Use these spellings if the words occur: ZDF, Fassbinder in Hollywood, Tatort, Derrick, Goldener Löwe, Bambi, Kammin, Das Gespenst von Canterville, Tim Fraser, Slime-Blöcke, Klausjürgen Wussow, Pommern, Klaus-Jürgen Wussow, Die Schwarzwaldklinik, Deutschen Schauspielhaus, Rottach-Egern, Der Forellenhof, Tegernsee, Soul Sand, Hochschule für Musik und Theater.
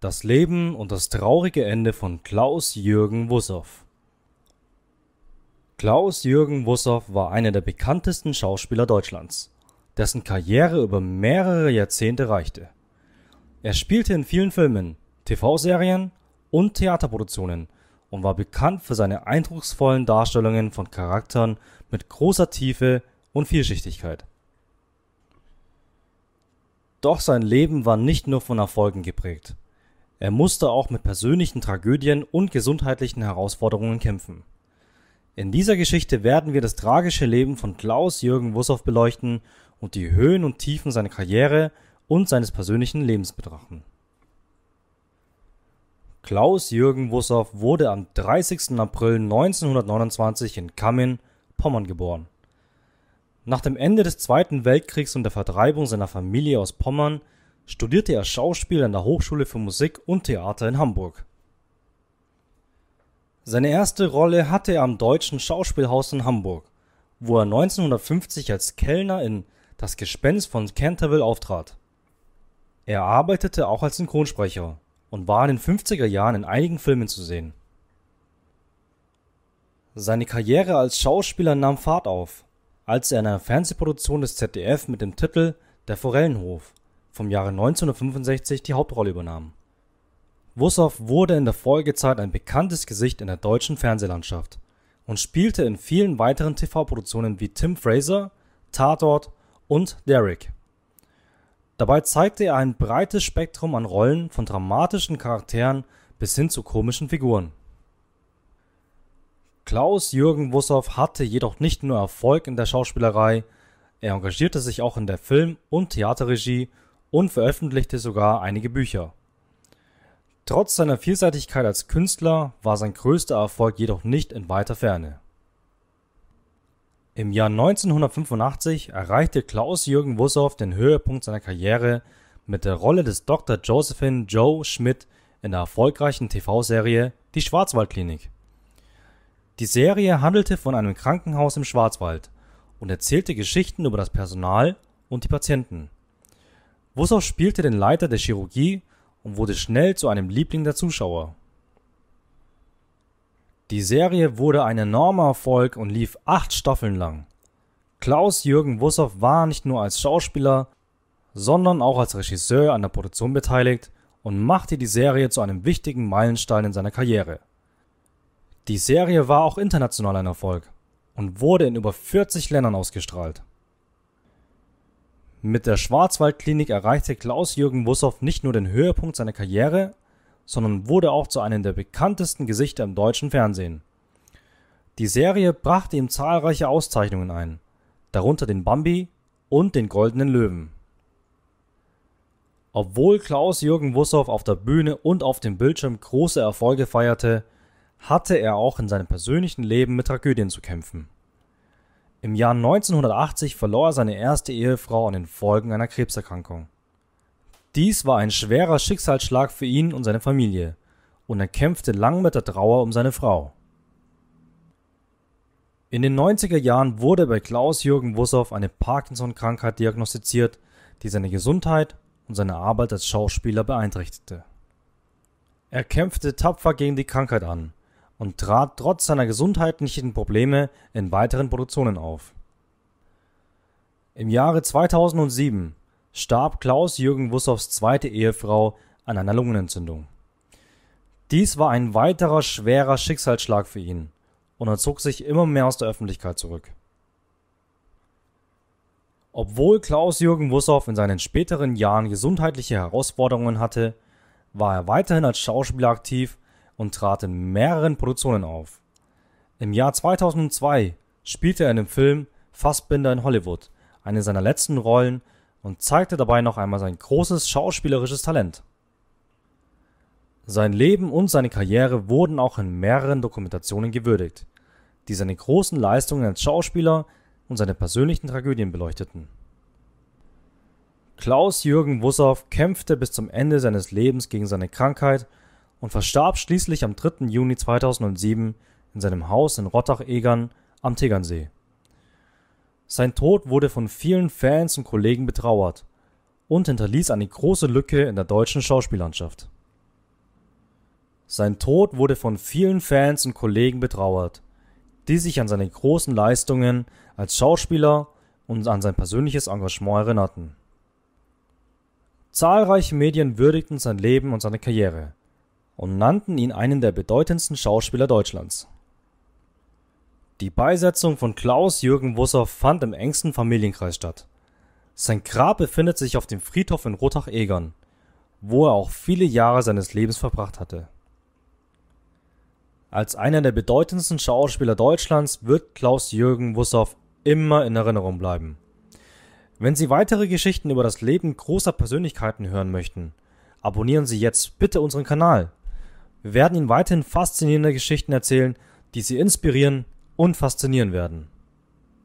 Das Leben und das traurige Ende von Klausjürgen Wussow. Klausjürgen Wussow war einer der bekanntesten Schauspieler Deutschlands, dessen Karriere über mehrere Jahrzehnte reichte. Er spielte in vielen Filmen, TV-Serien und Theaterproduktionen und war bekannt für seine eindrucksvollen Darstellungen von Charakteren mit großer Tiefe und Vielschichtigkeit. Doch sein Leben war nicht nur von Erfolgen geprägt. Er musste auch mit persönlichen Tragödien und gesundheitlichen Herausforderungen kämpfen. In dieser Geschichte werden wir das tragische Leben von Klausjürgen Wussow beleuchten und die Höhen und Tiefen seiner Karriere und seines persönlichen Lebens betrachten. Klausjürgen Wussow wurde am 30. April 1929 in Kammin, Pommern geboren. Nach dem Ende des Zweiten Weltkriegs und der Vertreibung seiner Familie aus Pommern studierte er Schauspiel an der Hochschule für Musik und Theater in Hamburg. Seine erste Rolle hatte er am Deutschen Schauspielhaus in Hamburg, wo er 1950 als Kellner in Das Gespenst von Canterville auftrat. Er arbeitete auch als Synchronsprecher und war in den 50er Jahren in einigen Filmen zu sehen. Seine Karriere als Schauspieler nahm Fahrt auf, als er in einer Fernsehproduktion des ZDF mit dem Titel Der Forellenhof vom Jahre 1965 die Hauptrolle übernahm. Wussow wurde in der Folgezeit ein bekanntes Gesicht in der deutschen Fernsehlandschaft und spielte in vielen weiteren TV-Produktionen wie Tim Fraser, Tatort und Derrick. Dabei zeigte er ein breites Spektrum an Rollen von dramatischen Charakteren bis hin zu komischen Figuren. Klaus-Jürgen Wussow hatte jedoch nicht nur Erfolg in der Schauspielerei, er engagierte sich auch in der Film- und Theaterregie und veröffentlichte sogar einige Bücher. Trotz seiner Vielseitigkeit als Künstler war sein größter Erfolg jedoch nicht in weiter Ferne. Im Jahr 1985 erreichte Klaus-Jürgen Wussow den Höhepunkt seiner Karriere mit der Rolle des Dr. Josephine Joe Schmidt in der erfolgreichen TV-Serie Die Schwarzwaldklinik. Die Serie handelte von einem Krankenhaus im Schwarzwald und erzählte Geschichten über das Personal und die Patienten. Wussow spielte den Leiter der Chirurgie und wurde schnell zu einem Liebling der Zuschauer. Die Serie wurde ein enormer Erfolg und lief 8 Staffeln lang. Klaus-Jürgen Wussow war nicht nur als Schauspieler, sondern auch als Regisseur an der Produktion beteiligt und machte die Serie zu einem wichtigen Meilenstein in seiner Karriere. Die Serie war auch international ein Erfolg und wurde in über 40 Ländern ausgestrahlt. Mit der Schwarzwaldklinik erreichte Klaus-Jürgen Wussow nicht nur den Höhepunkt seiner Karriere, sondern wurde auch zu einem der bekanntesten Gesichter im deutschen Fernsehen. Die Serie brachte ihm zahlreiche Auszeichnungen ein, darunter den Bambi und den Goldenen Löwen. Obwohl Klaus-Jürgen Wussow auf der Bühne und auf dem Bildschirm große Erfolge feierte, hatte er auch in seinem persönlichen Leben mit Tragödien zu kämpfen. Im Jahr 1980 verlor er seine erste Ehefrau an den Folgen einer Krebserkrankung. Dies war ein schwerer Schicksalsschlag für ihn und seine Familie und er kämpfte lang mit der Trauer um seine Frau. In den 90er Jahren wurde bei Klaus-Jürgen Wussow eine Parkinson-Krankheit diagnostiziert, die seine Gesundheit und seine Arbeit als Schauspieler beeinträchtigte. Er kämpfte tapfer gegen die Krankheit an und trat trotz seiner gesundheitlichen Probleme in weiteren Produktionen auf. Im Jahre 2007 starb Klaus-Jürgen Wussows zweite Ehefrau an einer Lungenentzündung. Dies war ein weiterer schwerer Schicksalsschlag für ihn und er zog sich immer mehr aus der Öffentlichkeit zurück. Obwohl Klaus-Jürgen Wussow in seinen späteren Jahren gesundheitliche Herausforderungen hatte, war er weiterhin als Schauspieler aktiv und trat in mehreren Produktionen auf. Im Jahr 2002 spielte er in dem Film Fassbinder in Hollywood eine seiner letzten Rollen und zeigte dabei noch einmal sein großes schauspielerisches Talent. Sein Leben und seine Karriere wurden auch in mehreren Dokumentationen gewürdigt, die seine großen Leistungen als Schauspieler und seine persönlichen Tragödien beleuchteten. Klaus-Jürgen Wussow kämpfte bis zum Ende seines Lebens gegen seine Krankheit und verstarb schließlich am 3. Juni 2007 in seinem Haus in Rottach-Egern am Tegernsee. Sein Tod wurde von vielen Fans und Kollegen betrauert und hinterließ eine große Lücke in der deutschen Schauspiellandschaft. Sein Tod wurde von vielen Fans und Kollegen betrauert, die sich an seine großen Leistungen als Schauspieler und an sein persönliches Engagement erinnerten. Zahlreiche Medien würdigten sein Leben und seine Karriere und nannten ihn einen der bedeutendsten Schauspieler Deutschlands. Die Beisetzung von Klausjürgen Wussow fand im engsten Familienkreis statt. Sein Grab befindet sich auf dem Friedhof in Rottach-Egern, wo er auch viele Jahre seines Lebens verbracht hatte. Als einer der bedeutendsten Schauspieler Deutschlands wird Klausjürgen Wussow immer in Erinnerung bleiben. Wenn Sie weitere Geschichten über das Leben großer Persönlichkeiten hören möchten, abonnieren Sie jetzt bitte unseren Kanal. Wir werden Ihnen weiterhin faszinierende Geschichten erzählen, die Sie inspirieren und faszinieren werden.